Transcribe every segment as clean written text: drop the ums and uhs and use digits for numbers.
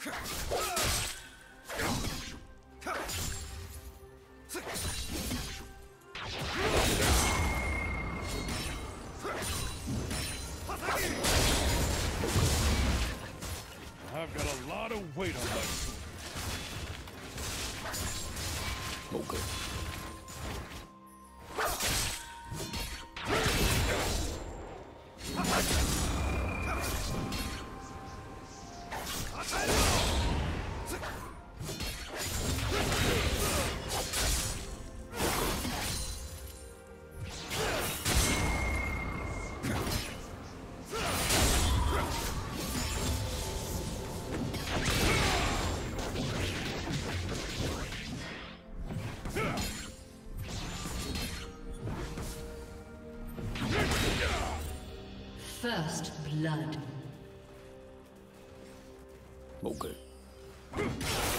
I've got a lot of weight on my shoulders. No good. First blood. Okay. Okay.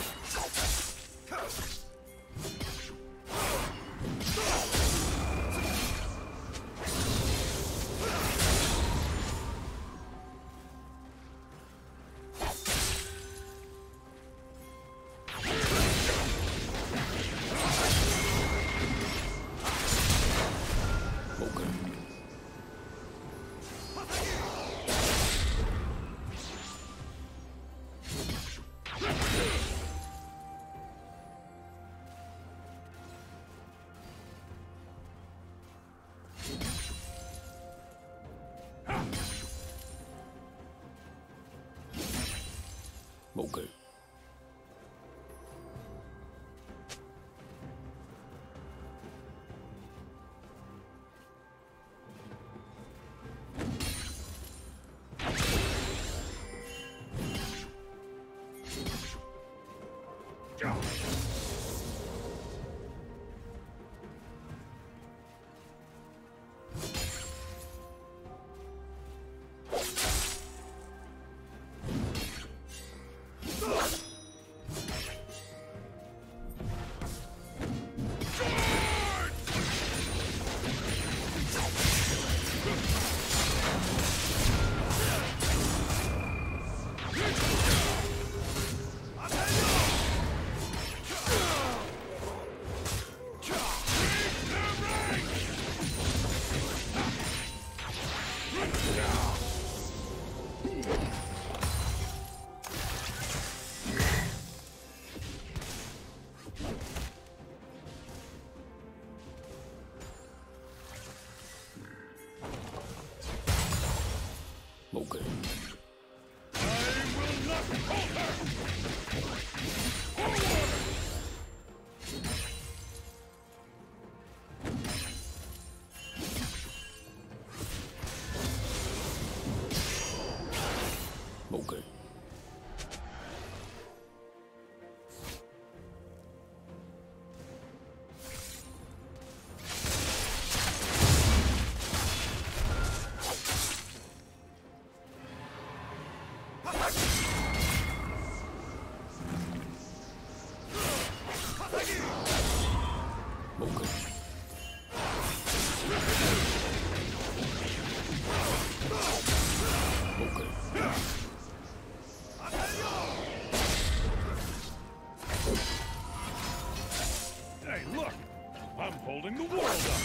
Holding the world up.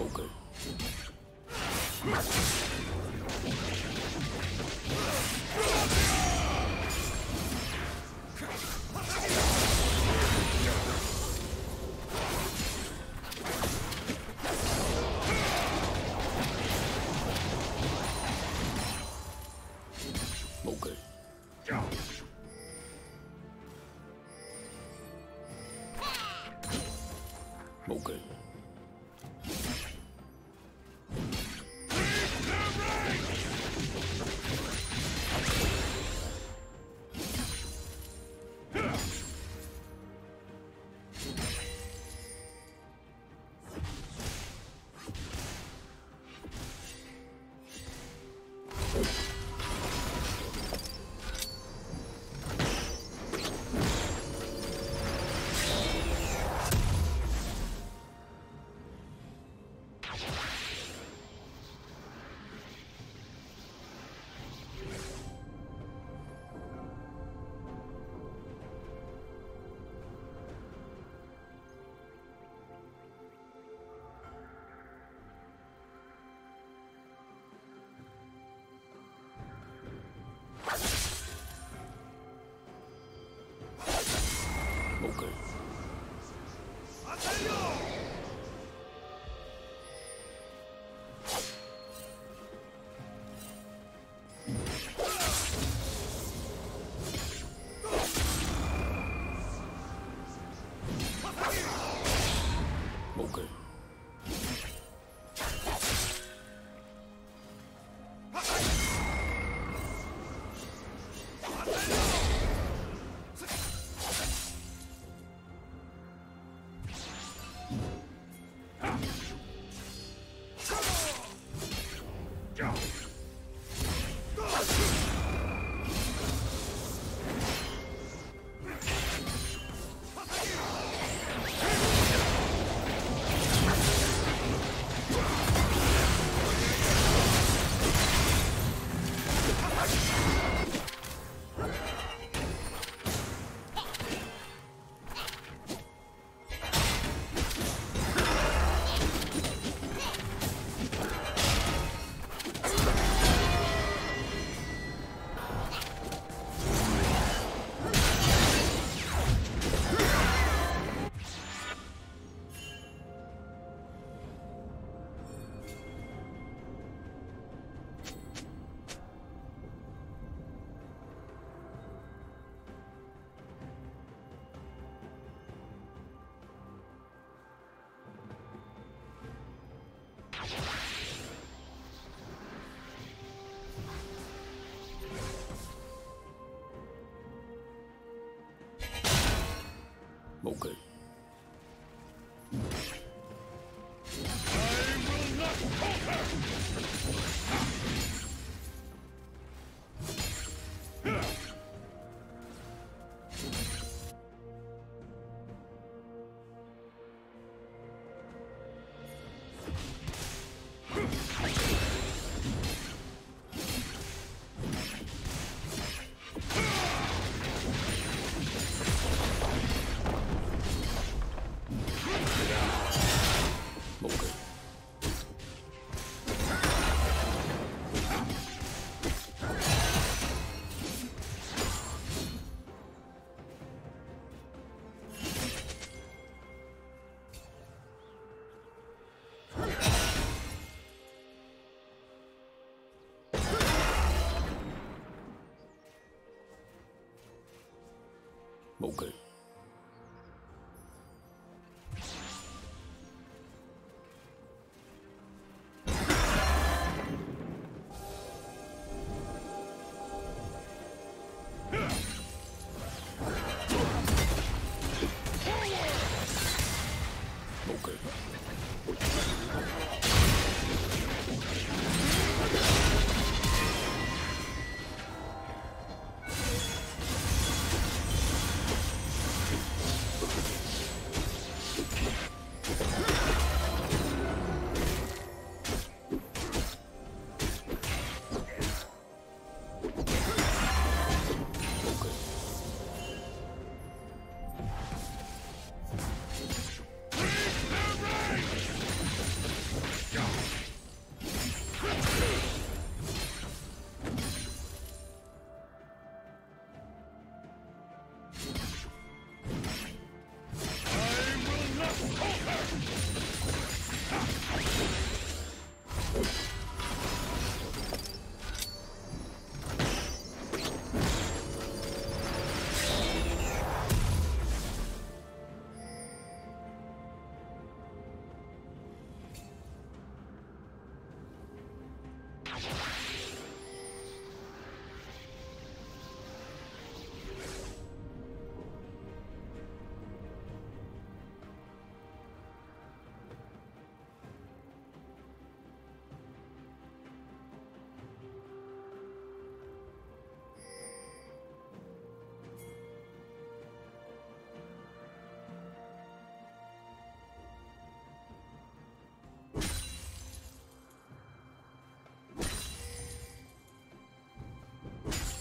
Okay. 冇計。 冇計。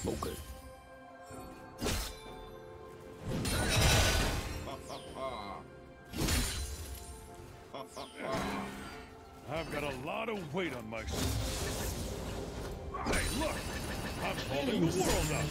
Okay. I've got a lot of weight on my shoulders. Hey, look! I'm holding the world up!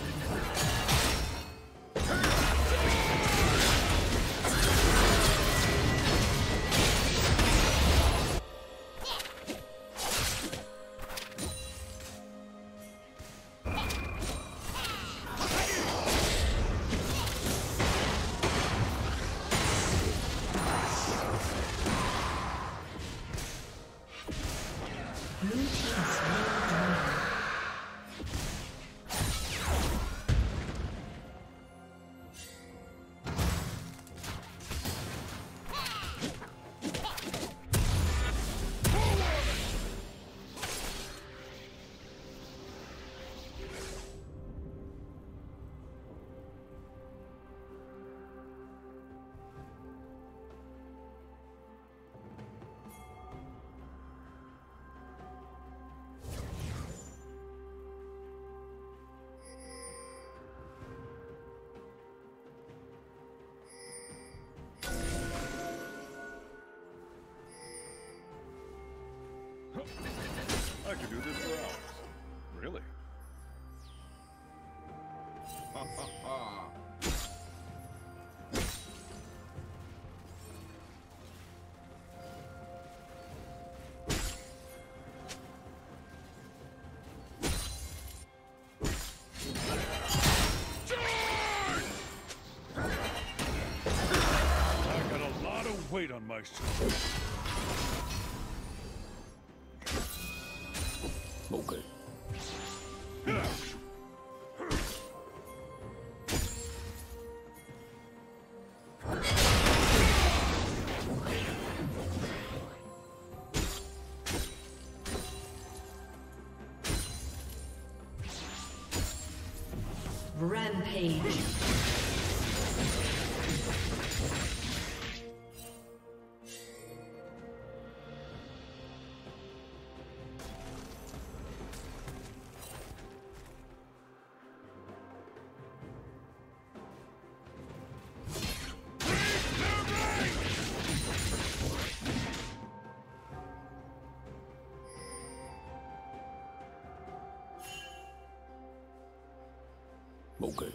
I could do this for hours. Really? Ha ha ha! I got a lot of weight on my shoulders. Okay. Rampage. Okay.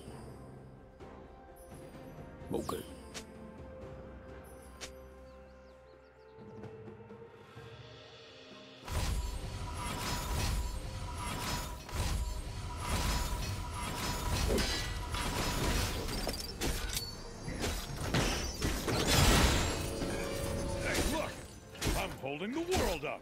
Hey, look! I'm holding the world up!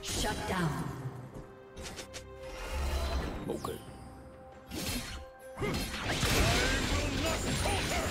Shut down. Okay. I will not falter.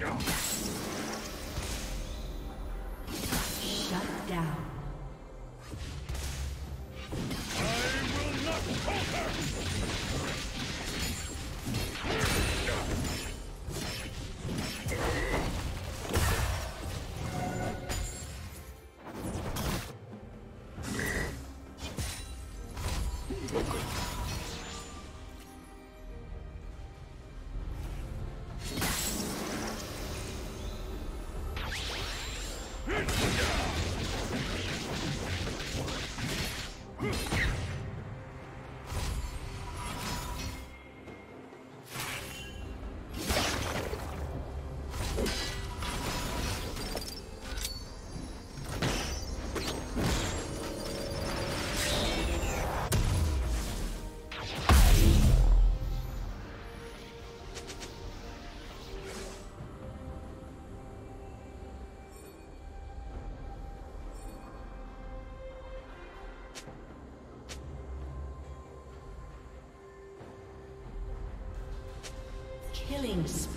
Shut down. I will not falter. Killing spree.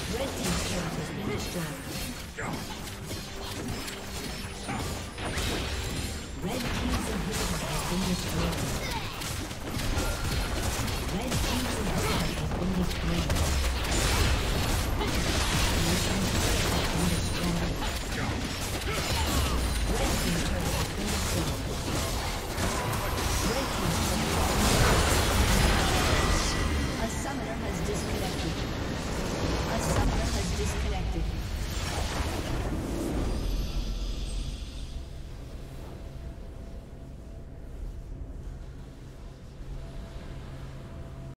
Red team's attack has been destroyed.